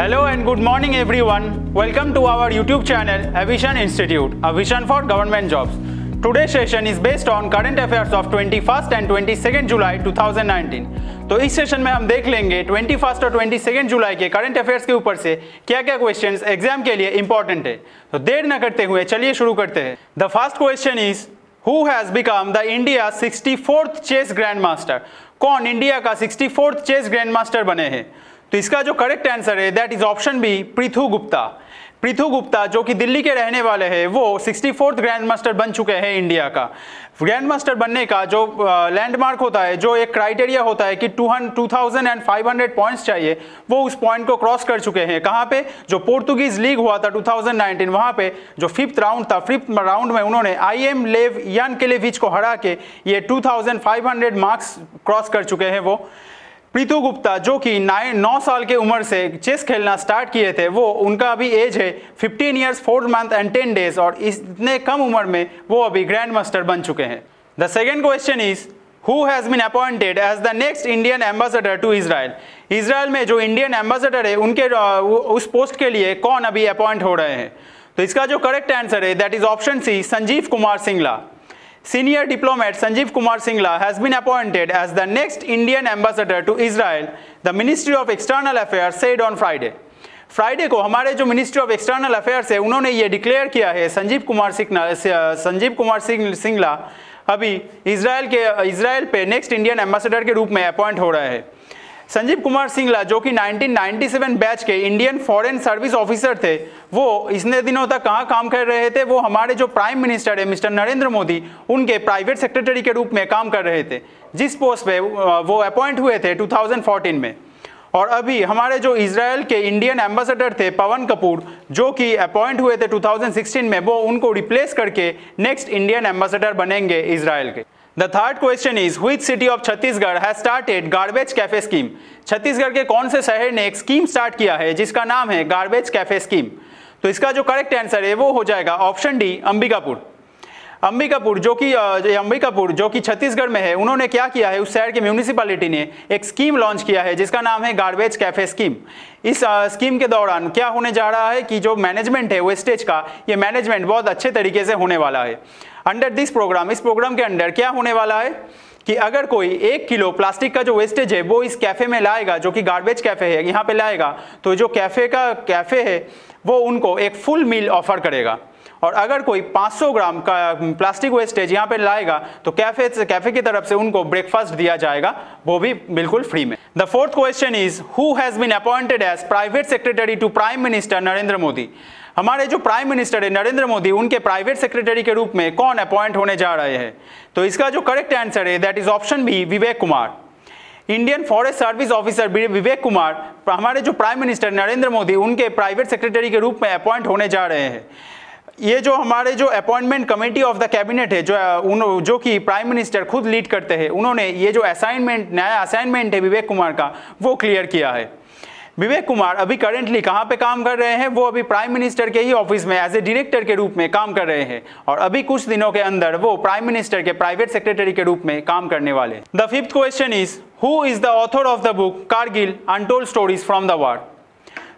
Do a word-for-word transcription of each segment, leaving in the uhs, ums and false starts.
Hello and good morning everyone. Welcome to our YouTube channel Aviation Institute, a vision for government jobs. Today's session is based on current affairs of twenty-first and twenty-second July two thousand nineteen. तो इस session में हम देख लेंगे इक्कीस और बाईस जुलाई के करंट अफेयर्स के ऊपर से क्या क्या क्वेश्चंस एग्जाम के लिए इंपॉर्टेंट है. तो देर न करते हुए चलिए शुरू करते हैं. The first question is Who has become the India's sixty-fourth chess grandmaster? कौन इंडिया का चौंसठवां चेस ग्रैंड मास्टर बने हैं? तो इसका जो करेक्ट आंसर है that is option B Prithu Gupta. Prithu Gupta जो कि दिल्ली के रहने वाले हैं वो चौंसठवां ग्रैंड मास्टर बन चुके हैं इंडिया का. ग्रैंड मास्टर बनने का जो लैंडमार्क होता है, जो एक क्राइटेरिया होता है कि two thousand five hundred points चाहिए, वो उस पॉइंट को क्रॉस कर चुके हैं. कहाँ पे? जो पोर्तुगीज लीग हुआ था टू थाउजेंड नाइनटीन, वहाँ पे जो फिफ्थ राउंड था, फिफ्थ राउंड में उन्होंने आई एम लेव यान केलेविच को हरा के ये two thousand five hundred marks cross कर चुके हैं. वो पृथु गुप्ता जो कि नौ साल के उम्र से चेस खेलना स्टार्ट किए थे, वो उनका अभी एज है fifteen years four month and ten days और इतने कम उम्र में वो अभी ग्रैंड मास्टर बन चुके हैं. The second question is Who has been appointed as the next Indian ambassador to Israel? Israel में जो इंडियन एम्बेसडर है उनके उस पोस्ट के लिए कौन अभी अपॉइंट हो रहे हैं? तो इसका जो करेक्ट आंसर है that is option C Sanjeev Kumar Singla. Senior diplomat Sanjiv Kumar Singhla has been appointed as the next Indian ambassador to Israel, the Ministry of External Affairs said on Friday. Friday को हमारे जो मिनिस्ट्री ऑफ एक्सटर्नल अफेयर्स है उन्होंने ये declare किया है संजीव कुमार सिंगला संजीव कुमार सिंगला अभी Israel के इसराइल पे नेक्स्ट इंडियन एम्बेसडर के रूप में अपॉइंट हो रहा है. संजीव कुमार सिंगला जो कि नाइनटीन नाइंटी सेवन बैच के इंडियन फॉरेन सर्विस ऑफिसर थे, वो इतने दिनों तक कहाँ काम कर रहे थे? वो हमारे जो प्राइम मिनिस्टर है मिस्टर नरेंद्र मोदी, उनके प्राइवेट सेक्रेटरी के रूप में काम कर रहे थे, जिस पोस्ट पे वो अपॉइंट हुए थे टू थाउजेंड फोर्टीन में. और अभी हमारे जो इसराइल के इंडियन एम्बेसडर थे पवन कपूर, जो कि अपॉइंट हुए थे टू थाउजेंड सिक्सटीन में, वो उनको रिप्लेस करके नेक्स्ट इंडियन एम्बेसडर बनेंगे इसराइल के. The third question is which city of Chhattisgarh has started garbage cafe scheme? Chhattisgarh के कौन से शहर ने एक स्कीम स्टार्ट किया है जिसका नाम है गार्बेज कैफे स्कीम? तो इसका जो करेक्ट आंसर है वो हो जाएगा ऑप्शन डी अंबिकापुर. अंबिकापुर जो कि अंबिकापुर जो कि छत्तीसगढ़ में है, उन्होंने क्या किया है, उस शहर की म्यूनिसिपैलिटी ने एक स्कीम लॉन्च किया है जिसका नाम है गार्बेज कैफे स्कीम. इस स्कीम के दौरान क्या होने जा रहा है कि जो मैनेजमेंट है वेस्टेज का, ये मैनेजमेंट बहुत अच्छे तरीके से होने वाला है. अंडर दिस प्रोग्राम, इस प्रोग्राम के अंडर क्या होने वाला है कि अगर कोई एक किलो प्लास्टिक का जो वेस्टेज है वो इस कैफे में लाएगा, जो कि गार्बेज कैफे है, यहाँ पे लाएगा, तो जो कैफे का कैफे है वो उनको एक फुल मील ऑफर करेगा. और अगर कोई पाँच सौ ग्राम का प्लास्टिक वेस्टेज यहाँ पे लाएगा तो कैफे से कैफे की तरफ से उनको ब्रेकफास्ट दिया जाएगा, वो भी बिल्कुल फ्री में. The fourth question is who has been appointed as private secretary to prime minister Narendra Modi? हमारे जो प्राइम मिनिस्टर है नरेंद्र मोदी, उनके प्राइवेट सेक्रेटरी के रूप में कौन अपॉइंट होने जा रहे हैं? तो इसका जो करेक्ट आंसर है that is option B Vivek Kumar. Indian forest service officer Vivek Kumar हमारे जो प्राइम मिनिस्टर नरेंद्र मोदी, उनके प्राइवेट सेक्रेटरी के रूप में अपॉइंट होने जा रहे हैं. ये जो हमारे जो appointment committee of the cabinet है, जो उन जो कि प्राइम मिनिस्टर खुद लीड करते हैं, उन्होंने ये जो असाइनमेंट नया असाइनमेंट है विवेक कुमार का, वो क्लियर किया है. विवेक कुमार अभी करेंटली कहाँ पे काम कर रहे हैं? वो अभी प्राइम मिनिस्टर के ही ऑफिस में एज ए डायरेक्टर के रूप में काम कर रहे हैं और अभी कुछ दिनों के अंदर वो प्राइम मिनिस्टर के प्राइवेट सेक्रेटरी के रूप में काम करने वाले. The fifth question is who is the author of the book Kargil untold stories from the war?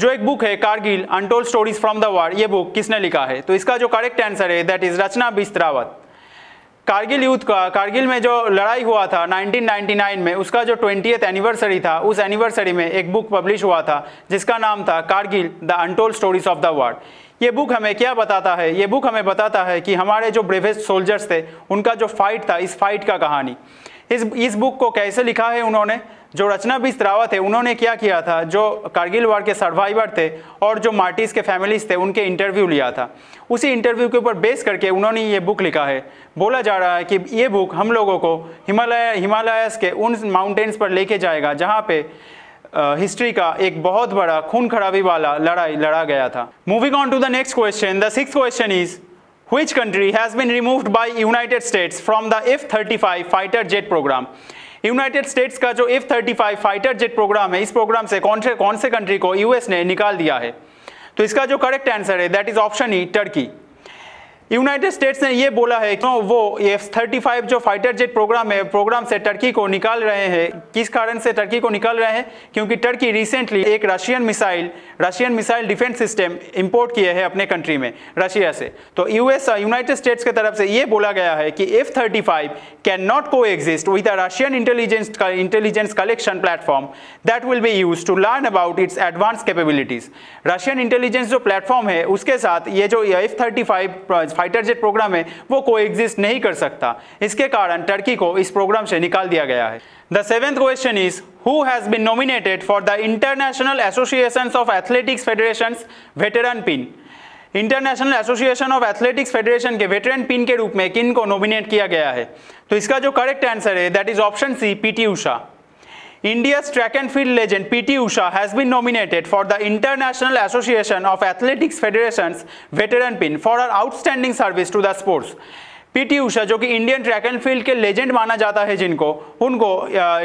जो एक बुक है Kargil untold stories from the war, ये बुक किसने लिखा है? तो इसका जो करेक्ट आंसर है दैट इज रचना बिस्वास. कारगिल युद्ध का, कारगिल में जो लड़ाई हुआ था नाइनटीन नाइंटी नाइन में, उसका जो ट्वेंटिएथ एनिवर्सरी था, उस एनिवर्सरी में एक बुक पब्लिश हुआ था जिसका नाम था Kargil the untold stories of the war. ये बुक हमें क्या बताता है? ये बुक हमें बताता है कि हमारे जो ब्रेवेस्ट सोल्जर्स थे उनका जो फाइट था, इस फाइट का कहानी. इस इस बुक को कैसे लिखा है उन्होंने? जो रचना बिस्वास थे उन्होंने क्या किया था, जो कारगिल वार के सर्वाइवर थे और जो मार्टिस के फैमिलीज थे, उनके इंटरव्यू लिया था. उसी इंटरव्यू के ऊपर बेस करके उन्होंने ये बुक लिखा है. बोला जा रहा है कि ये बुक हम लोगों को हिमालय हिमालयस के उन माउंटेन्स पर लेके जाएगा जहाँ पे हिस्ट्री का एक बहुत बड़ा खून खराबी वाला लड़ाई लड़ा गया था. Moving on to the next question. The sixth question is Which country has been removed by United States from the F thirty five fighter jet program? United States का जो F thirty five fighter jet program है, इस programme से कौन से कौन से country को यूएस ने निकाल दिया है? तो इसका जो करेक्ट आंसर है that is option E Turkey. United States ने ये बोला है कि वो एफ थर्टी फाइव जो फाइटर जेट प्रोग्राम है प्रोग्राम से टर्की को निकाल रहे हैं। किस कारण से टर्की को निकाल रहे हैं? क्योंकि टर्की रिसेंटली एक Russian missile Russian missile defence system import किए हैं अपने कंट्री में, रशिया से। तो यूएस यूनाइटेड स्टेट्स की तरफ से ये बोला गया है कि F thirty five can not coexist with a Russian intelligence intelligence collection platform that will be use to learn about its advance capabilities. Russian intelligence जो प्लेटफॉर्म है उसके साथ ये जो F thirty five fighter jet program है वो coexist नहीं कर सकता, इसके कारण टर्की को इस प्रोग्राम से निकाल दिया गया है। The seventh question is Who has been nominated for the International Associations of Athletics Federations Veteran Pin? International association of athletics federation के वेटरन पिन के रूप में किन को नॉमिनेट किया गया है? तो इसका जो करेक्ट आंसर है that is option C, PT Usha. India's track and field legend P T Usha has been nominated for the International Association of Athletics Federations Veteran Pin for her outstanding service to the sports. PT Usha जो कि Indian track and field के legend माना जाता है, जिनको उनको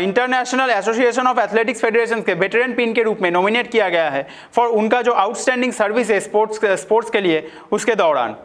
international association of athletics federation के veteran pin के रूप में नॉमिनेट किया गया है फॉर उनका जो आउटस्टैंडिंग सर्विस है स्पोर्ट्स स्पोर्ट्स के लिए उसके दौरान।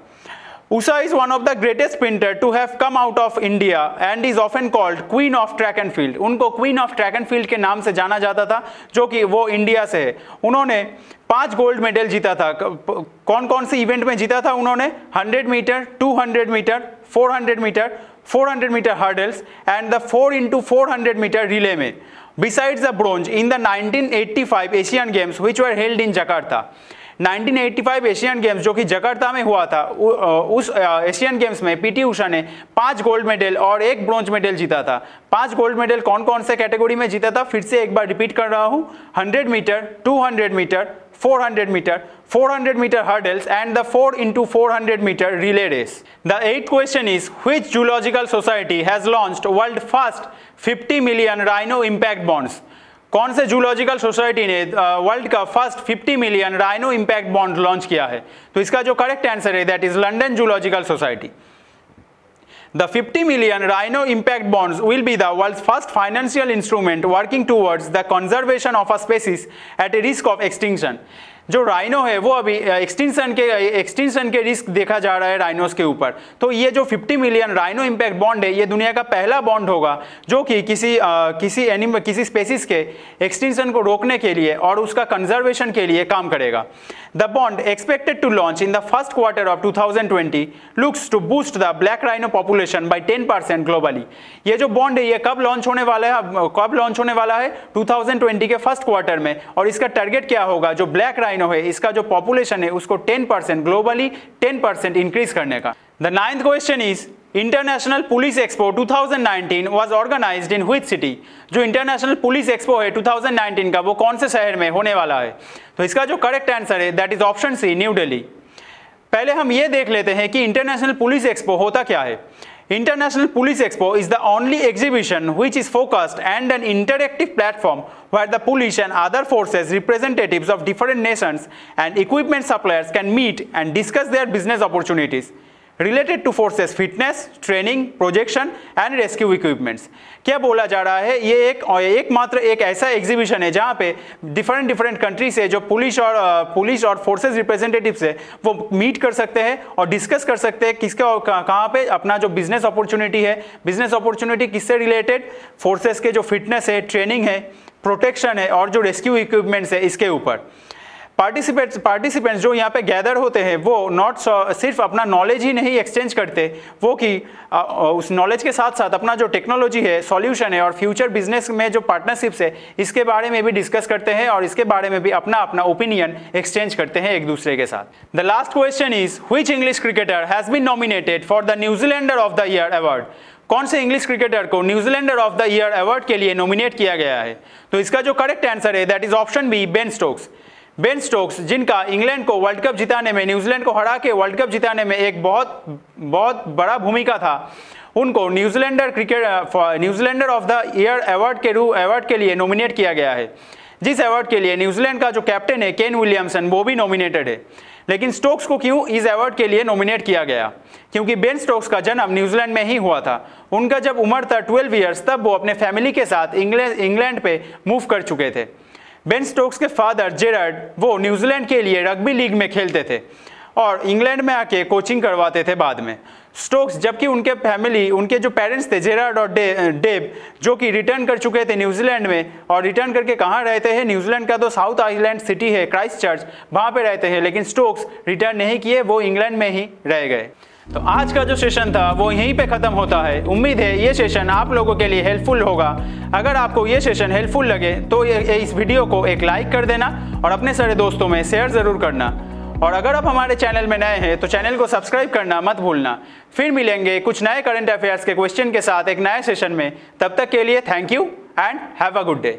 Usha is one of the greatest sprinter to have come out of India and is often called Queen of Track and Field. उनको Queen of Track and Field के नाम से जाना जाता था, जो कि वो इंडिया से है। उन्होंने पांच गोल्ड मेडल जीता था। कौन कौन से इवेंट में जीता था उन्होंने? Hundred metre, two hundred metre, four hundred metre, four hundred metre hurdles and the four into four hundred metre relay में। Besides the bronze in the nineteen eighty five Asian Games which were held in Jakarta. Nineteen eighty five Asian Games जो कि Jakarta में हुआ था, उस Asian Games में PT Usha ने पांच गोल्ड मेडल और एक ब्रॉन्ज मेडल जीता था। पांच गोल्ड मेडल कौन कौन से कैटेगरी में जीता था? फिर से एक बार रिपीट कर रहा हूं, hundred metre, two hundred metre, four hundred metre, four hundred metre hurdles and the four into four hundred meter relay race. The eighth question is which zoological society has launched world first fifty million rhino impact bonds? कौन से zoological society ने world का first fifty million rhino impact bond launch किया है? तो इसका जो correct answer है that is London zoological society. The fifty million rhino impact bonds will be the world's first financial instrument working towards the conservation of a species at a risk of extinction. जो rhino है वो अभी extinction के extinction के risk देखा जा रहा है राइनोस के ऊपर, तो ये जो fifty million rhino impact bond है ये दुनिया का पहला बॉन्ड होगा जो कि किसी आ, किसी एनिमल किसी स्पेसीज के एक्सटिंक्शन को रोकने के लिए और उसका कंजर्वेशन के लिए काम करेगा। The bond expected to launch in the first quarter of two thousand twenty looks to boost the black rhino population by ten percent globally. ये जो बॉन्ड है ये कब लॉन्च होने वाला है कब लॉन्च होने वाला है टू थाउजेंड ट्वेंटी के फर्स्ट क्वार्टर में, और इसका टारगेट क्या होगा? जो ब्लैक है इसका जो पॉपुलेशन है उसको ten percent globally ten percent increase करने का। The ninth question is international police expo two thousand nineteen was organised in which city? जो इंटरनेशनल पुलिस एक्सपो है टू थाउजेंड नाइनटीन का वो कौन से शहर में होने वाला है? तो इसका जो करेक्ट आंसर है that is option C, new Delhi. पहले हम ये देख लेते हैं कि इंटरनेशनल पुलिस एक्सपो होता क्या है। International Police Expo is the only exhibition which is focused and an interactive platform where the police and other forces representatives of different nations and equipment suppliers can meet and discuss their business opportunities related to forces fitness, training, projection and rescue equipments. क्या बोला जा रहा है? ये एक एक मात्र एक ऐसा एग्जीबिशन है जहाँ पे डिफरेंट डिफरेंट कंट्री से जो पुलिस और पुलिस और फोर्सेस रिप्रेजेंटेटिव्स है वो मीट कर सकते हैं और डिस्कस कर सकते हैं किसके कहाँ पे अपना जो बिजनेस अपॉर्चुनिटी है, बिजनेस अपॉर्चुनिटी किससे रिलेटेड, फोर्सेस के जो फिटनेस है, ट्रेनिंग है, प्रोटेक्शन है और जो रेस्क्यू इक्विपमेंट्स है इसके ऊपर। पार्टिसिपेंट्स पार्टिसिपेंट्स जो यहाँ पे गैदर होते हैं वो नॉट सिर्फ अपना नॉलेज ही नहीं एक्सचेंज करते, वो कि उस नॉलेज के साथ साथ अपना जो टेक्नोलॉजी है, सॉल्यूशन है और फ्यूचर बिजनेस में जो पार्टनरशिप्स है इसके बारे में भी डिस्कस करते हैं और इसके बारे में भी अपना अपना ओपिनियन एक्सचेंज करते हैं एक दूसरे के साथ। The last question is which English cricketer has been nominated for the New Zealander of the year award? कौन से इंग्लिश क्रिकेटर को New Zealander of the year award के लिए नॉमिनेट किया गया है? तो इसका जो करेक्ट आंसर है that is option B, Ben Stokes. Ben Stokes जिनका इंग्लैंड को वर्ल्ड कप जिताने में, न्यूजीलैंड को हरा के वर्ल्ड कप जिताने में एक बहुत बहुत बड़ा भूमिका था, उनको New Zealander cricket New Zealander of the year award के रू अवार्ड के लिए नॉमिनेट किया गया है, जिस अवार्ड के लिए न्यूजीलैंड का जो कैप्टन है केन विलियमसन वो भी नॉमिनेटेड है। लेकिन स्टोक्स को क्यों इस अवार्ड के लिए नॉमिनेट किया गया? क्योंकि बेन स्टोक्स का जन्म न्यूजीलैंड में ही हुआ था। उनका जब उम्र था ट्वेल्व ईयर्स तब वो अपने फैमिली के साथ इंग्लैंड इंग्लैंड पे मूव कर चुके थे। बेन स्टोक्स के फादर जेरर्ड वो न्यूजीलैंड के लिए रग्बी लीग में खेलते थे और इंग्लैंड में आके कोचिंग करवाते थे बाद में स्टोक्स। जबकि उनके फैमिली, उनके जो पेरेंट्स थे जेरार्ड और डेब, जो कि रिटर्न कर चुके थे न्यूजीलैंड में, और रिटर्न करके कहाँ रहते हैं, न्यूजीलैंड का तो साउथ आइलैंड सिटी है क्राइस्ट चर्च, वहाँ पे रहते हैं। लेकिन स्टोक्स रिटर्न नहीं किए, वो इंग्लैंड में ही रह गए। तो आज का जो सेशन था वो यहीं पे ख़त्म होता है। उम्मीद है ये सेशन आप लोगों के लिए हेल्पफुल होगा। अगर आपको ये सेशन हेल्पफुल लगे तो ये इस वीडियो को एक लाइक कर देना और अपने सारे दोस्तों में शेयर ज़रूर करना। और अगर आप हमारे चैनल में नए हैं तो चैनल को सब्सक्राइब करना मत भूलना। फिर मिलेंगे कुछ नए करंट अफेयर्स के क्वेश्चन के साथ एक नए सेशन में। तब तक के लिए thank you and have a good day.